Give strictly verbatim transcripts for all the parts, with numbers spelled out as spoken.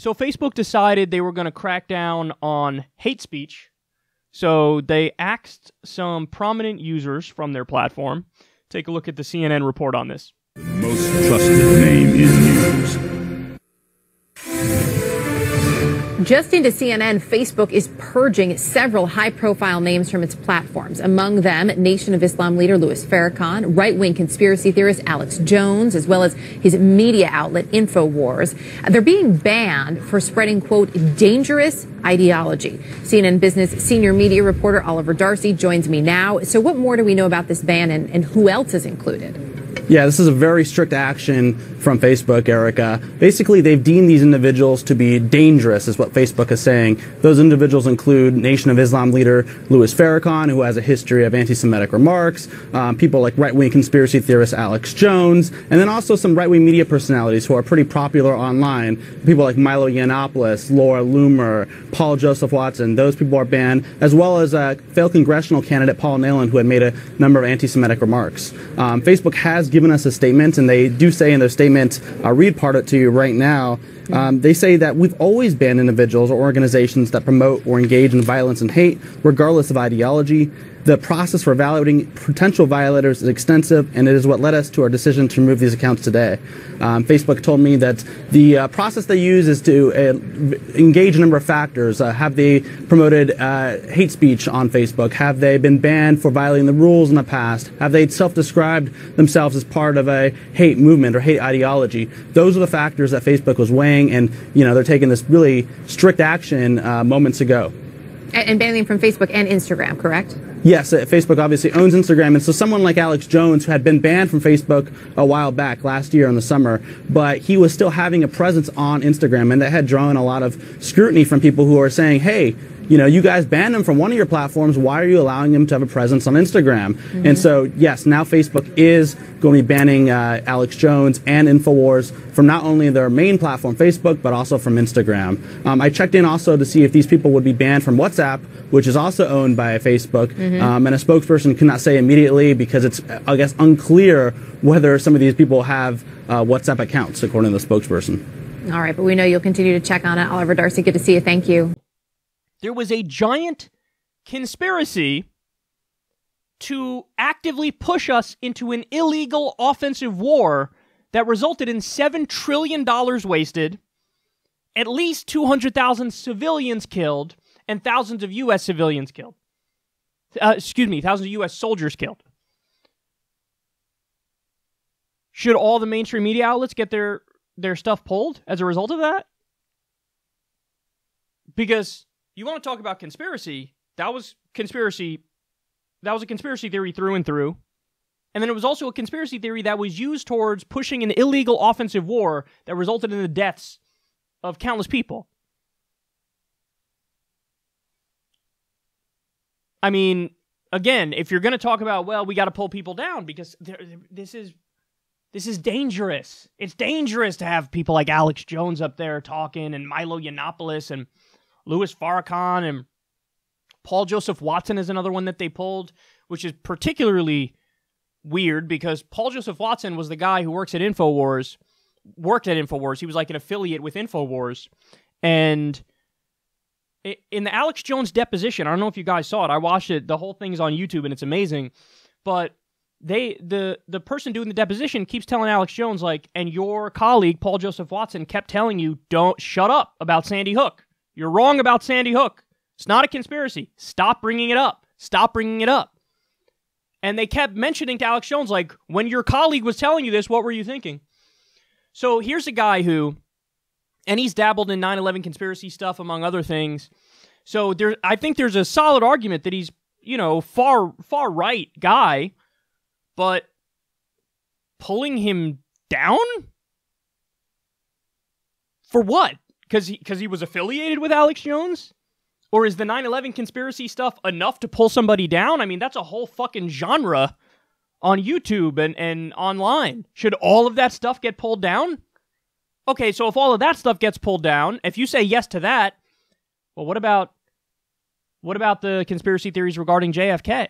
So Facebook decided they were going to crack down on hate speech. So they axed some prominent users from their platform. Take a look at the C N N report on this. The most trusted name in news. Just into C N N, Facebook is purging several high-profile names from its platforms. Among them, Nation of Islam leader Louis Farrakhan, right-wing conspiracy theorist Alex Jones, as well as his media outlet Infowars. They're being banned for spreading, quote, dangerous ideology. C N N Business senior media reporter Oliver Darcy joins me now. So what more do we know about this ban, and, and who else is included? Yeah, this is a very strict action from Facebook, Erica. Basically, they've deemed these individuals to be dangerous, is what Facebook is saying. Those individuals include Nation of Islam leader Louis Farrakhan, who has a history of anti-Semitic remarks, um, people like right-wing conspiracy theorist Alex Jones, and then also some right-wing media personalities who are pretty popular online. People like Milo Yiannopoulos, Laura Loomer, Paul Joseph Watson. Those people are banned, as well as uh, failed congressional candidate Paul Nehlen, who had made a number of anti-Semitic remarks. Um, Facebook has given given us a statement, and they do say in their statement, I'll read part of it to you right now, um, they say that we've always banned individuals or organizations that promote or engage in violence and hate, regardless of ideology. The process for evaluating potential violators is extensive, and it is what led us to our decision to remove these accounts today. Um, Facebook told me that the uh, process they use is to uh, engage a number of factors. Uh, have they promoted uh, hate speech on Facebook? Have they been banned for violating the rules in the past? Have they self-described themselves as part of a hate movement or hate ideology? Those are the factors that Facebook was weighing, and you know they're taking this really strict action uh, moments ago. And banning from Facebook and Instagram, correct? Yes, Facebook obviously owns Instagram, and so someone like Alex Jones, who had been banned from Facebook a while back, last year in the summer, but he was still having a presence on Instagram, and that had drawn a lot of scrutiny from people who are saying, hey, you know, you guys banned him from one of your platforms, why are you allowing him to have a presence on Instagram? Mm-hmm. And so, yes, now Facebook is going to be banning uh, Alex Jones and Infowars from not only their main platform, Facebook, but also from Instagram. Um, I checked in also to see if these people would be banned from WhatsApp, which is also owned by Facebook, mm-hmm. um, and a spokesperson could not say immediately because it's, I guess, unclear whether some of these people have uh, WhatsApp accounts, according to the spokesperson. All right, but we know you'll continue to check on it. Oliver Darcy, good to see you. Thank you. There was a giant conspiracy to actively push us into an illegal offensive war that resulted in seven trillion dollars wasted, at least two hundred thousand civilians killed, and thousands of U S civilians killed. Uh, excuse me, thousands of U S soldiers killed. Should all the mainstream media outlets get their, their stuff pulled as a result of that? Because you want to talk about conspiracy, that was conspiracy... That was a conspiracy theory through and through. And then it was also a conspiracy theory that was used towards pushing an illegal offensive war that resulted in the deaths of countless people. I mean, again, if you're going to talk about, well, we got to pull people down because this is this is dangerous. It's dangerous to have people like Alex Jones up there talking, and Milo Yiannopoulos and Louis Farrakhan, and Paul Joseph Watson is another one that they pulled, which is particularly weird because Paul Joseph Watson was the guy who works at Infowars, worked at Infowars. He was like an affiliate with Infowars. And in the Alex Jones deposition, I don't know if you guys saw it. I watched it. The whole thing's on YouTube, and it's amazing. But they, the, the person doing the deposition keeps telling Alex Jones, like, and your colleague, Paul Joseph Watson, kept telling you, don't shut up about Sandy Hook. You're wrong about Sandy Hook. It's not a conspiracy. Stop bringing it up. Stop bringing it up. And they kept mentioning to Alex Jones, like, when your colleague was telling you this, what were you thinking? So here's a guy who, and he's dabbled in nine eleven conspiracy stuff, among other things. So there, I think there's a solid argument that he's, you know, far, far right guy, but pulling him down? For what? Because he, because he was affiliated with Alex Jones? Or is the nine eleven conspiracy stuff enough to pull somebody down? I mean, that's a whole fucking genre on YouTube and, and online. Should all of that stuff get pulled down? Okay, so if all of that stuff gets pulled down, if you say yes to that, well, what about, what about the conspiracy theories regarding J F K?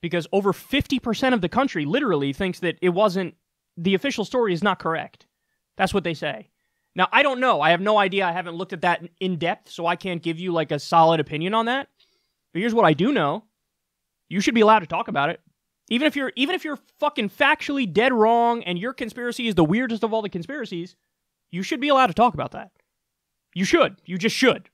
Because over fifty percent of the country literally thinks that it wasn't, the official story is not correct. That's what they say. Now, I don't know. I have no idea. I haven't looked at that in depth, so I can't give you like a solid opinion on that. But here's what I do know. You should be allowed to talk about it. Even if you're even if you're fucking factually dead wrong and your conspiracy is the weirdest of all the conspiracies, you should be allowed to talk about that. You should. You just should.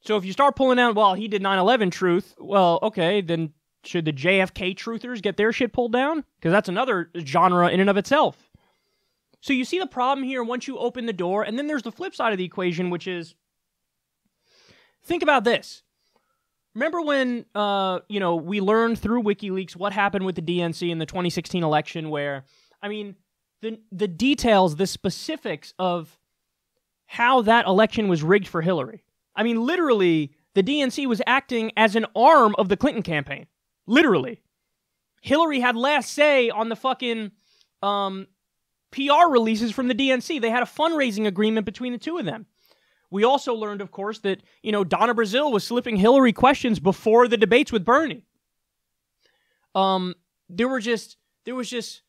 So if you start pulling out, well, he did nine eleven truth, well, okay, then should the J F K truthers get their shit pulled down? Because that's another genre in and of itself. So you see the problem here once you open the door, and then there's the flip side of the equation, which is, think about this. Remember when, uh, you know, we learned through WikiLeaks what happened with the D N C in the twenty sixteen election where, I mean, the the details, the specifics of how that election was rigged for Hillary. I mean, literally, the D N C was acting as an arm of the Clinton campaign. Literally. Hillary had last say on the fucking um, P R releases from the D N C. They had a fundraising agreement between the two of them. We also learned, of course, that, you know, Donna Brazile was slipping Hillary questions before the debates with Bernie. Um, there were just, there was just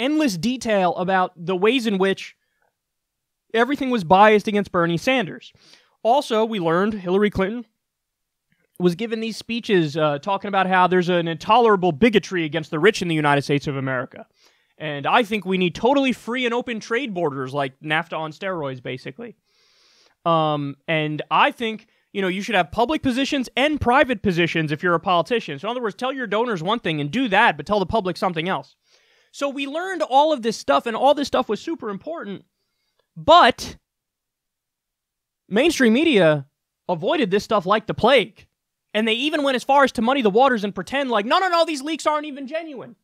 endless detail about the ways in which everything was biased against Bernie Sanders. Also, we learned Hillary Clinton was given these speeches uh, talking about how there's an intolerable bigotry against the rich in the United States of America. And I think we need totally free and open trade borders like NAFTA on steroids, basically. Um, and I think, you know, you should have public positions and private positions if you're a politician. So in other words, tell your donors one thing and do that, but tell the public something else. So we learned all of this stuff, and all this stuff was super important, but mainstream media avoided this stuff like the plague. And they even went as far as to muddy the waters and pretend like, no, no, no, these leaks aren't even genuine.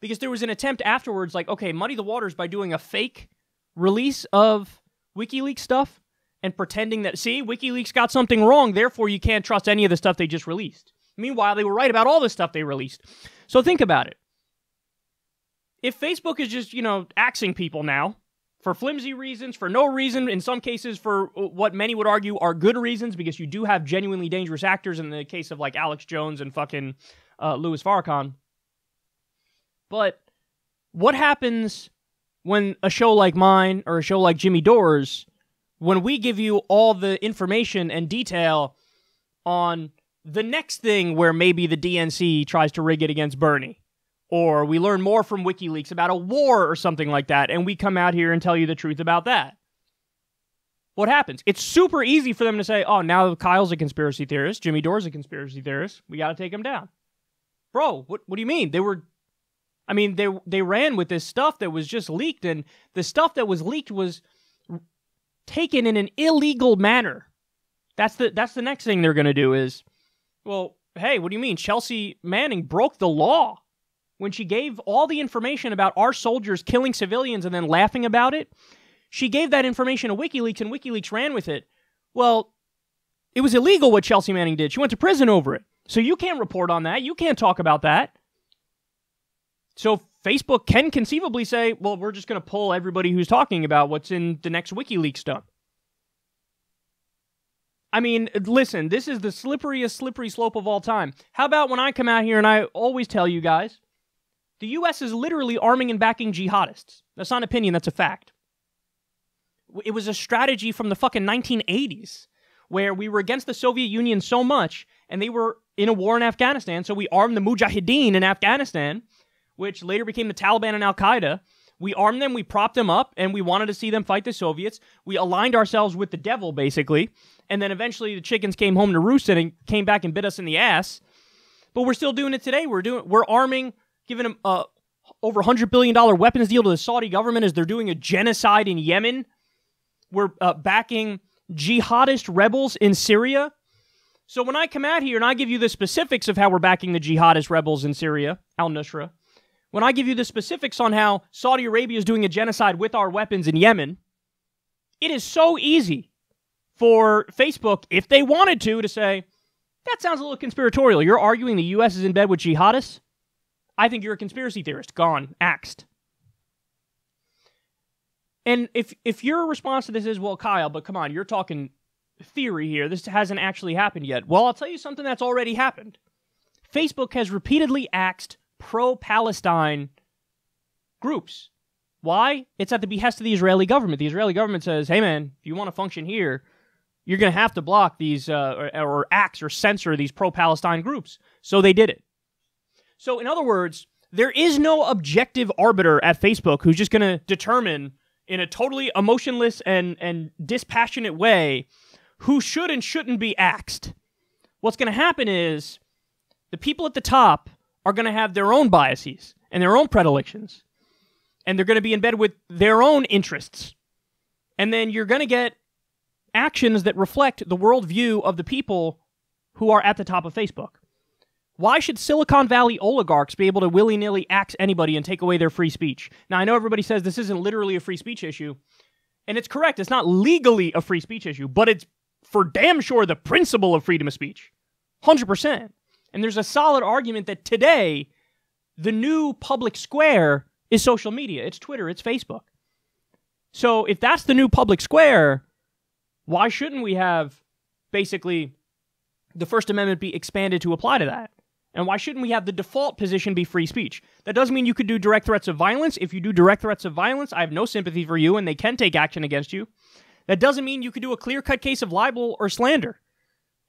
Because there was an attempt afterwards, like, okay, muddy the waters by doing a fake release of WikiLeaks stuff and pretending that, see, WikiLeaks got something wrong, therefore you can't trust any of the stuff they just released. Meanwhile, they were right about all the stuff they released. So think about it. If Facebook is just, you know, axing people now, for flimsy reasons, for no reason, in some cases for what many would argue are good reasons, because you do have genuinely dangerous actors in the case of like Alex Jones and fucking uh, Louis Farrakhan. But what happens when a show like mine or a show like Jimmy Dore's, when we give you all the information and detail on the next thing where maybe the D N C tries to rig it against Bernie? Or we learn more from WikiLeaks about a war or something like that, and we come out here and tell you the truth about that. What happens? It's super easy for them to say, oh, now Kyle's a conspiracy theorist, Jimmy Dore's a conspiracy theorist, we gotta take him down. Bro, what, what do you mean? They were, I mean, they, they ran with this stuff that was just leaked, and the stuff that was leaked was taken in an illegal manner. That's the, that's the next thing they're gonna do is, well, hey, what do you mean? Chelsea Manning broke the law when she gave all the information about our soldiers killing civilians and then laughing about it. She gave that information to WikiLeaks, and WikiLeaks ran with it. Well, it was illegal what Chelsea Manning did. She went to prison over it. So you can't report on that. You can't talk about that. So Facebook can conceivably say, well, we're just going to pull everybody who's talking about what's in the next WikiLeaks dump. I mean, listen, this is the slipperiest, slippery slope of all time. How about when I come out here and I always tell you guys, the U S is literally arming and backing jihadists. That's not an opinion, that's a fact. It was a strategy from the fucking nineteen eighties, where we were against the Soviet Union so much, and they were in a war in Afghanistan, so we armed the Mujahideen in Afghanistan, which later became the Taliban and Al-Qaeda. We armed them, we propped them up, and we wanted to see them fight the Soviets. We aligned ourselves with the devil, basically, and then eventually the chickens came home to roost and came back and bit us in the ass. But we're still doing it today. We're doing, we're arming, giving them uh, over a one hundred billion dollars weapons deal to the Saudi government as they're doing a genocide in Yemen. We're uh, backing jihadist rebels in Syria. So when I come out here and I give you the specifics of how we're backing the jihadist rebels in Syria, al-Nusra, when I give you the specifics on how Saudi Arabia is doing a genocide with our weapons in Yemen, it is so easy for Facebook, if they wanted to, to say, that sounds a little conspiratorial. You're arguing the U S is in bed with jihadists? I think you're a conspiracy theorist. Gone. Axed. And if if your response to this is, well, Kyle, but come on, you're talking theory here. This hasn't actually happened yet. Well, I'll tell you something that's already happened. Facebook has repeatedly axed pro-Palestine groups. Why? It's at the behest of the Israeli government. The Israeli government says, hey, man, if you want to function here, you're going to have to block these uh, or, or axe or censor these pro-Palestine groups. So they did it. So in other words, there is no objective arbiter at Facebook who's just going to determine in a totally emotionless and, and dispassionate way who should and shouldn't be axed. What's going to happen is the people at the top are going to have their own biases and their own predilections, and they're going to be in bed with their own interests. And then you're going to get actions that reflect the worldview of the people who are at the top of Facebook. Why should Silicon Valley oligarchs be able to willy-nilly axe anybody and take away their free speech? Now, I know everybody says this isn't literally a free speech issue, and it's correct. It's not legally a free speech issue, but it's for damn sure the principle of freedom of speech. one hundred percent. And there's a solid argument that today, the new public square is social media. It's Twitter. It's Facebook. So if that's the new public square, why shouldn't we have basically the First Amendment be expanded to apply to that? And why shouldn't we have the default position be free speech? That doesn't mean you could do direct threats of violence. If you do direct threats of violence, I have no sympathy for you, and they can take action against you. That doesn't mean you could do a clear-cut case of libel or slander.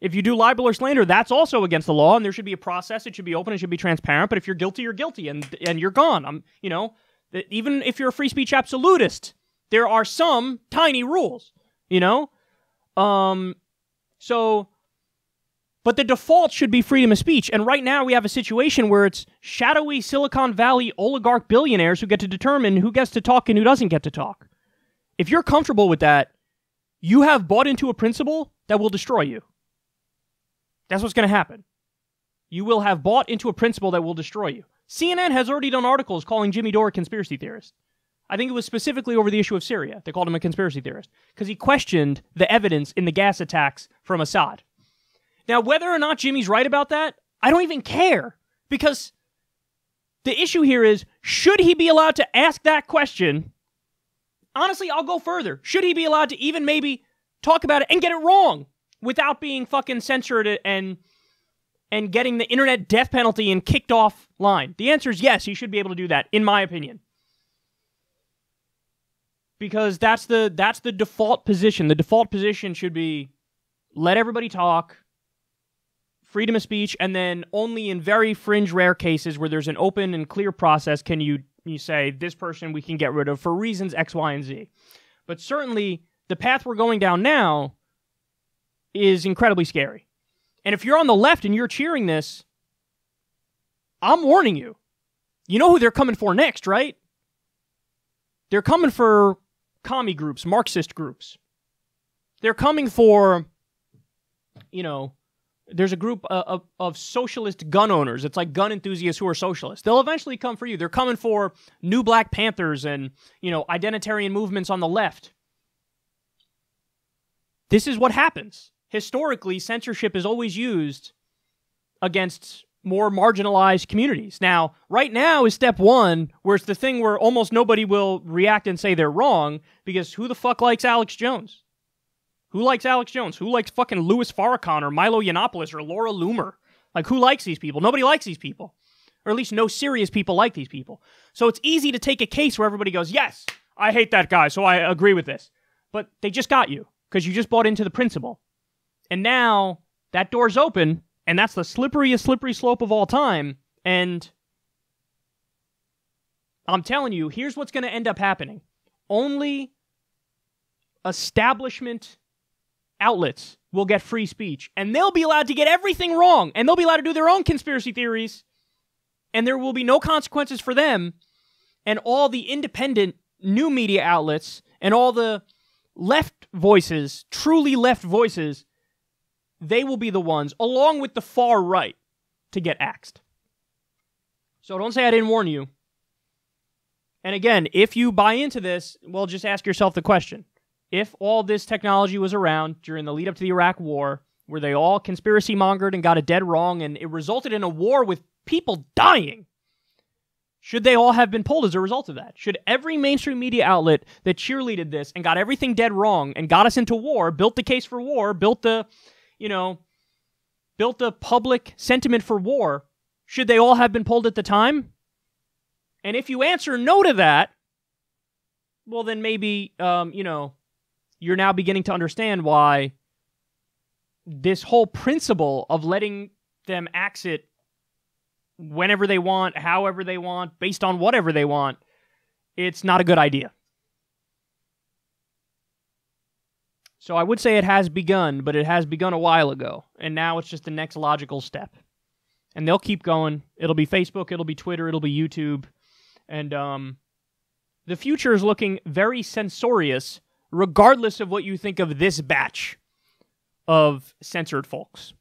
If you do libel or slander, that's also against the law, and there should be a process. It should be open. It should be transparent. But if you're guilty, you're guilty, and and you're gone. I'm, you know, even if you're a free speech absolutist, there are some tiny rules, you know? Um, so... But the default should be freedom of speech. And right now we have a situation where it's shadowy Silicon Valley oligarch billionaires who get to determine who gets to talk and who doesn't get to talk. If you're comfortable with that, you have bought into a principle that will destroy you. That's what's going to happen. You will have bought into a principle that will destroy you. C N N has already done articles calling Jimmy Dore a conspiracy theorist. I think it was specifically over the issue of Syria. They called him a conspiracy theorist because he questioned the evidence in the gas attacks from Assad. Now, whether or not Jimmy's right about that, I don't even care, because the issue here is, should he be allowed to ask that question? Honestly, I'll go further. Should he be allowed to even maybe talk about it and get it wrong without being fucking censored and and getting the internet death penalty and kicked offline? The answer is yes, he should be able to do that, in my opinion. Because that's the, that's the default position. The default position should be, let everybody talk, freedom of speech, and then only in very fringe, rare cases where there's an open and clear process can you you say, this person we can get rid of for reasons X, Y, and Z. But certainly, the path we're going down now is incredibly scary. And if you're on the left and you're cheering this, I'm warning you. You know who they're coming for next, right? They're coming for commie groups, Marxist groups. They're coming for, you know, there's a group uh, of, of socialist gun owners. It's like gun enthusiasts who are socialists. They'll eventually come for you. They're coming for new Black Panthers and, you know, identitarian movements on the left. This is what happens. Historically, censorship is always used against more marginalized communities. Now, right now is step one, where it's the thing where almost nobody will react and say they're wrong, because who the fuck likes Alex Jones? Who likes Alex Jones? Who likes fucking Louis Farrakhan or Milo Yiannopoulos or Laura Loomer? Like, who likes these people? Nobody likes these people. Or at least no serious people like these people. So it's easy to take a case where everybody goes, yes, I hate that guy, so I agree with this. But they just got you, because you just bought into the principle. And now, that door's open, and that's the slipperiest, slippery slope of all time. And I'm telling you, here's what's going to end up happening. Only establishment outlets will get free speech, and they'll be allowed to get everything wrong, and they'll be allowed to do their own conspiracy theories, and there will be no consequences for them. And all the independent new media outlets and all the left voices, truly left voices, they will be the ones, along with the far right, to get axed. So don't say I didn't warn you. And again, if you buy into this, well, just ask yourself the question. If all this technology was around during the lead up to the Iraq war, where they all conspiracy mongered and got it dead wrong, and it resulted in a war with people dying, should they all have been pulled as a result of that? Should every mainstream media outlet that cheerleaded this and got everything dead wrong and got us into war, built the case for war, built the, you know, built the public sentiment for war, should they all have been pulled at the time? And if you answer no to that, well, then maybe, um, you know, you're now beginning to understand why this whole principle of letting them axe it whenever they want, however they want, based on whatever they want, it's not a good idea. So I would say it has begun, but it has begun a while ago, and now it's just the next logical step. And they'll keep going. It'll be Facebook, it'll be Twitter, it'll be YouTube, and um, the future is looking very censorious, regardless of what you think of this batch of censored folks.